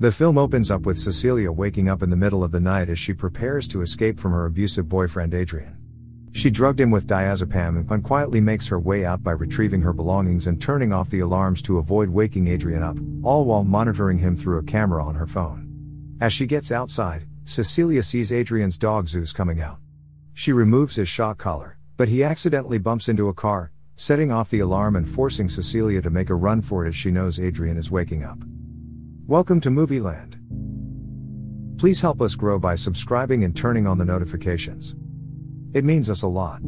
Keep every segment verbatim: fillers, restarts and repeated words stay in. The film opens up with Cecilia waking up in the middle of the night as she prepares to escape from her abusive boyfriend Adrian. She drugged him with diazepam and quietly makes her way out by retrieving her belongings and turning off the alarms to avoid waking Adrian up, all while monitoring him through a camera on her phone. As she gets outside, Cecilia sees Adrian's dog Zeus coming out. She removes his shock collar, but he accidentally bumps into a car, setting off the alarm and forcing Cecilia to make a run for it as she knows Adrian is waking up. Welcome to Movieland. Please help us grow by subscribing and turning on the notifications. It means us a lot.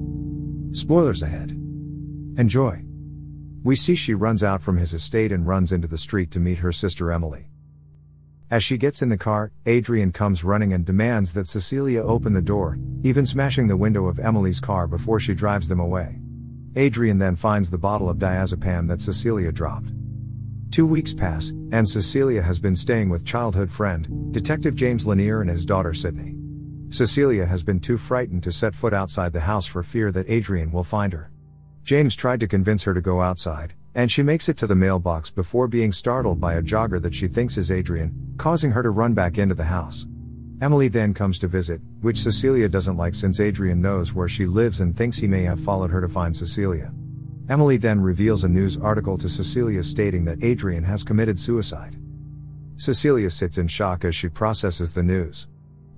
Spoilers ahead. Enjoy. We see she runs out from his estate and runs into the street to meet her sister Emily. As she gets in the car, Adrian comes running and demands that Cecilia open the door, even smashing the window of Emily's car before she drives them away. Adrian then finds the bottle of diazepam that Cecilia dropped. Two weeks pass, and Cecilia has been staying with childhood friend, Detective James Lanier, and his daughter Sydney. Cecilia has been too frightened to set foot outside the house for fear that Adrian will find her. James tried to convince her to go outside, and she makes it to the mailbox before being startled by a jogger that she thinks is Adrian, causing her to run back into the house. Emily then comes to visit, which Cecilia doesn't like since Adrian knows where she lives and thinks he may have followed her to find Cecilia. Emily then reveals a news article to Cecilia stating that Adrian has committed suicide. Cecilia sits in shock as she processes the news.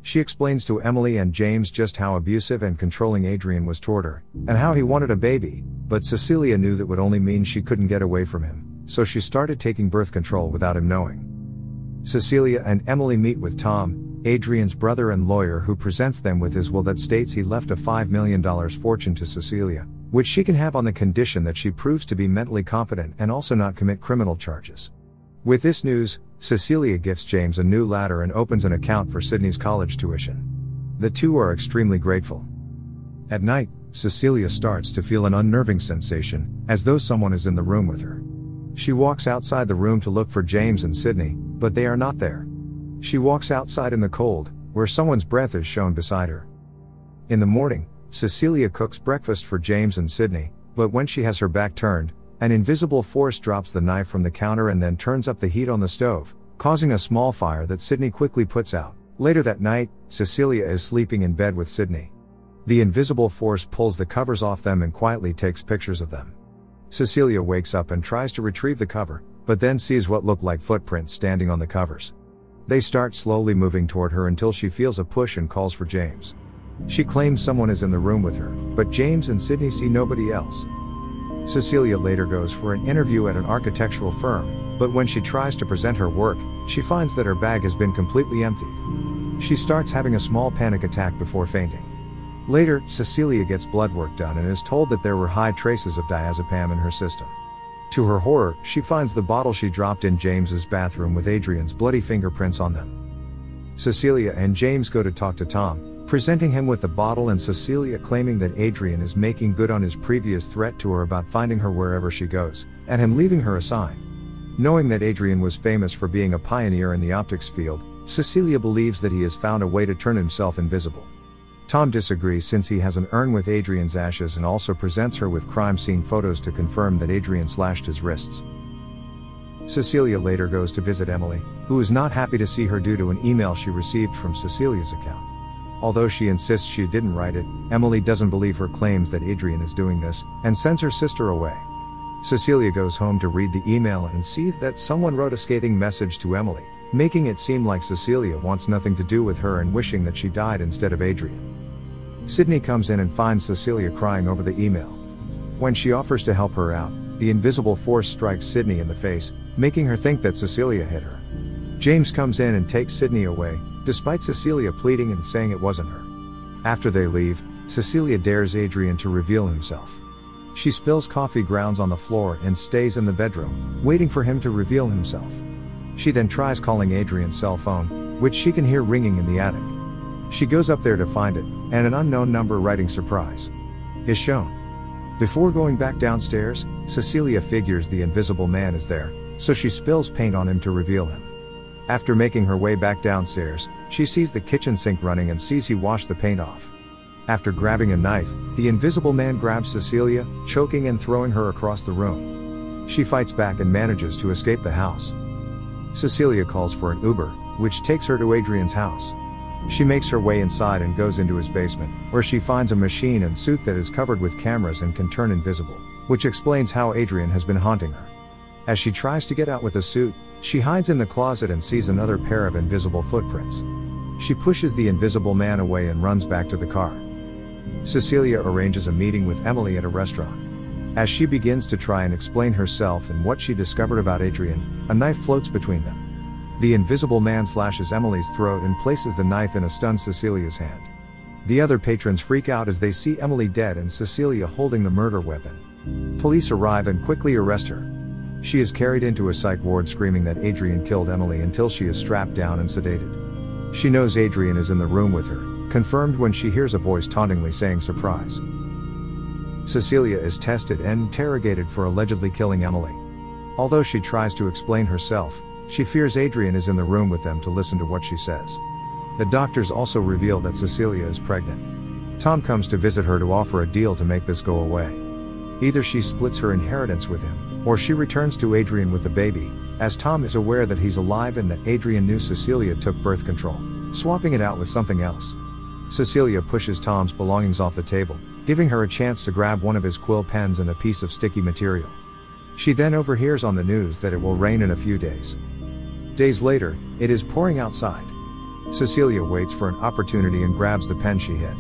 She explains to Emily and James just how abusive and controlling Adrian was toward her, and how he wanted a baby, but Cecilia knew that would only mean she couldn't get away from him, so she started taking birth control without him knowing. Cecilia and Emily meet with Tom, Adrian's brother and lawyer, who presents them with his will that states he left a five million dollars fortune to Cecilia, which she can have on the condition that she proves to be mentally competent and also not commit criminal charges. With this news, Cecilia gifts James a new ladder and opens an account for Sydney's college tuition. The two are extremely grateful. At night, Cecilia starts to feel an unnerving sensation, as though someone is in the room with her. She walks outside the room to look for James and Sydney, but they are not there. She walks outside in the cold, where someone's breath is shown beside her. In the morning, Cecilia cooks breakfast for James and Sydney, but when she has her back turned, an invisible force drops the knife from the counter and then turns up the heat on the stove, causing a small fire that Sydney quickly puts out. Later that night, Cecilia is sleeping in bed with Sydney. The invisible force pulls the covers off them and quietly takes pictures of them. Cecilia wakes up and tries to retrieve the cover, but then sees what look like footprints standing on the covers. They start slowly moving toward her until she feels a push and calls for James. She claims someone is in the room with her, but James and Sydney see nobody else. Cecilia later goes for an interview at an architectural firm, but when she tries to present her work, she finds that her bag has been completely emptied. She starts having a small panic attack before fainting. Later, Cecilia gets blood work done and is told that there were high traces of diazepam in her system. To her horror, she finds the bottle she dropped in James's bathroom with Adrian's bloody fingerprints on them. Cecilia and James go to talk to Tom, presenting him with the bottle and Cecilia claiming that Adrian is making good on his previous threat to her about finding her wherever she goes, and him leaving her a sign. Knowing that Adrian was famous for being a pioneer in the optics field, Cecilia believes that he has found a way to turn himself invisible. Tom disagrees since he has an urn with Adrian's ashes and also presents her with crime scene photos to confirm that Adrian slashed his wrists. Cecilia later goes to visit Emily, who is not happy to see her due to an email she received from Cecilia's account. Although she insists she didn't write it, Emily doesn't believe her claims that Adrian is doing this, and sends her sister away. Cecilia goes home to read the email and sees that someone wrote a scathing message to Emily, making it seem like Cecilia wants nothing to do with her and wishing that she died instead of Adrian. Sydney comes in and finds Cecilia crying over the email. When she offers to help her out, the invisible force strikes Sydney in the face, making her think that Cecilia hit her. James comes in and takes Sydney away, despite Cecilia pleading and saying it wasn't her. After they leave, Cecilia dares Adrian to reveal himself. She spills coffee grounds on the floor and stays in the bedroom, waiting for him to reveal himself. She then tries calling Adrian's cell phone, which she can hear ringing in the attic. She goes up there to find it, and an unknown number writing "surprise" is shown. Before going back downstairs, Cecilia figures the invisible man is there, so she spills paint on him to reveal him. After making her way back downstairs, she sees the kitchen sink running and sees he washed the paint off. After grabbing a knife, the invisible man grabs Cecilia, choking and throwing her across the room. She fights back and manages to escape the house. Cecilia calls for an Uber, which takes her to Adrian's house. She makes her way inside and goes into his basement, where she finds a machine and suit that is covered with cameras and can turn invisible, which explains how Adrian has been haunting her. As she tries to get out with the suit, she hides in the closet and sees another pair of invisible footprints. She pushes the invisible man away and runs back to the car. Cecilia arranges a meeting with Emily at a restaurant. As she begins to try and explain herself and what she discovered about Adrian, a knife floats between them. The invisible man slashes Emily's throat and places the knife in a stunned Cecilia's hand. The other patrons freak out as they see Emily dead and Cecilia holding the murder weapon. Police arrive and quickly arrest her. She is carried into a psych ward screaming that Adrian killed Emily until she is strapped down and sedated. She knows Adrian is in the room with her, confirmed when she hears a voice tauntingly saying "Surprise." Cecilia is tested and interrogated for allegedly killing Emily. Although she tries to explain herself, she fears Adrian is in the room with them to listen to what she says. The doctors also reveal that Cecilia is pregnant. Tom comes to visit her to offer a deal to make this go away. Either she splits her inheritance with him, or she returns to Adrian with the baby, as Tom is aware that he's alive and that Adrian knew Cecilia took birth control, swapping it out with something else. Cecilia pushes Tom's belongings off the table, giving her a chance to grab one of his quill pens and a piece of sticky material. She then overhears on the news that it will rain in a few days. Days later, it is pouring outside. Cecilia waits for an opportunity and grabs the pen she hid.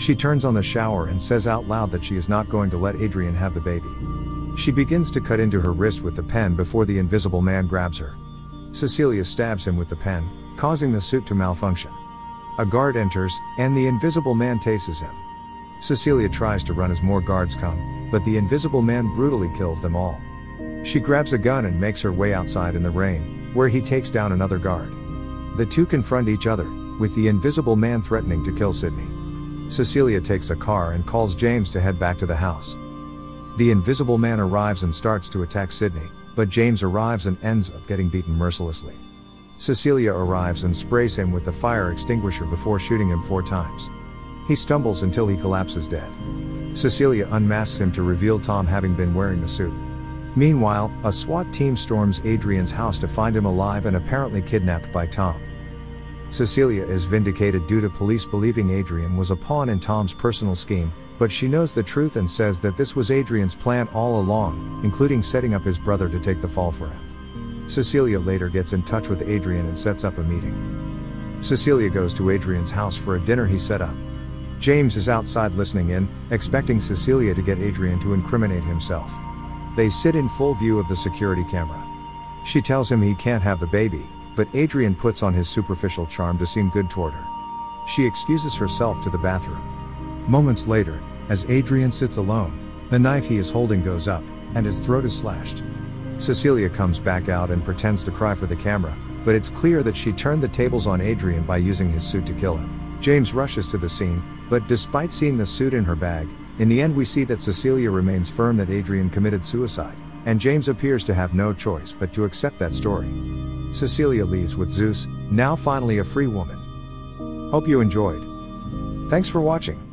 She turns on the shower and says out loud that she is not going to let Adrian have the baby. She begins to cut into her wrist with the pen before the invisible man grabs her. Cecilia stabs him with the pen, causing the suit to malfunction. A guard enters, and the invisible man tases him. Cecilia tries to run as more guards come, but the invisible man brutally kills them all. She grabs a gun and makes her way outside in the rain, where he takes down another guard. The two confront each other, with the invisible man threatening to kill Sydney. Cecilia takes a car and calls James to head back to the house. The invisible man arrives and starts to attack Sydney, but James arrives and ends up getting beaten mercilessly. Cecilia arrives and sprays him with the fire extinguisher before shooting him four times. He stumbles until he collapses dead. Cecilia unmasks him to reveal Tom having been wearing the suit. Meanwhile, a SWAT team storms Adrian's house to find him alive and apparently kidnapped by Tom. Cecilia is vindicated due to police believing Adrian was a pawn in Tom's personal scheme, but she knows the truth and says that this was Adrian's plan all along, including setting up his brother to take the fall for him. Cecilia later gets in touch with Adrian and sets up a meeting. Cecilia goes to Adrian's house for a dinner he set up. James is outside listening in, expecting Cecilia to get Adrian to incriminate himself. They sit in full view of the security camera. She tells him he can't have the baby, but Adrian puts on his superficial charm to seem good toward her. She excuses herself to the bathroom. Moments later, as Adrian sits alone, the knife he is holding goes up, and his throat is slashed. Cecilia comes back out and pretends to cry for the camera, but it's clear that she turned the tables on Adrian by using his suit to kill him. James rushes to the scene, but despite seeing the suit in her bag, in the end we see that Cecilia remains firm that Adrian committed suicide, and James appears to have no choice but to accept that story. Cecilia leaves with Zeus, now finally a free woman. Hope you enjoyed. Thanks for watching.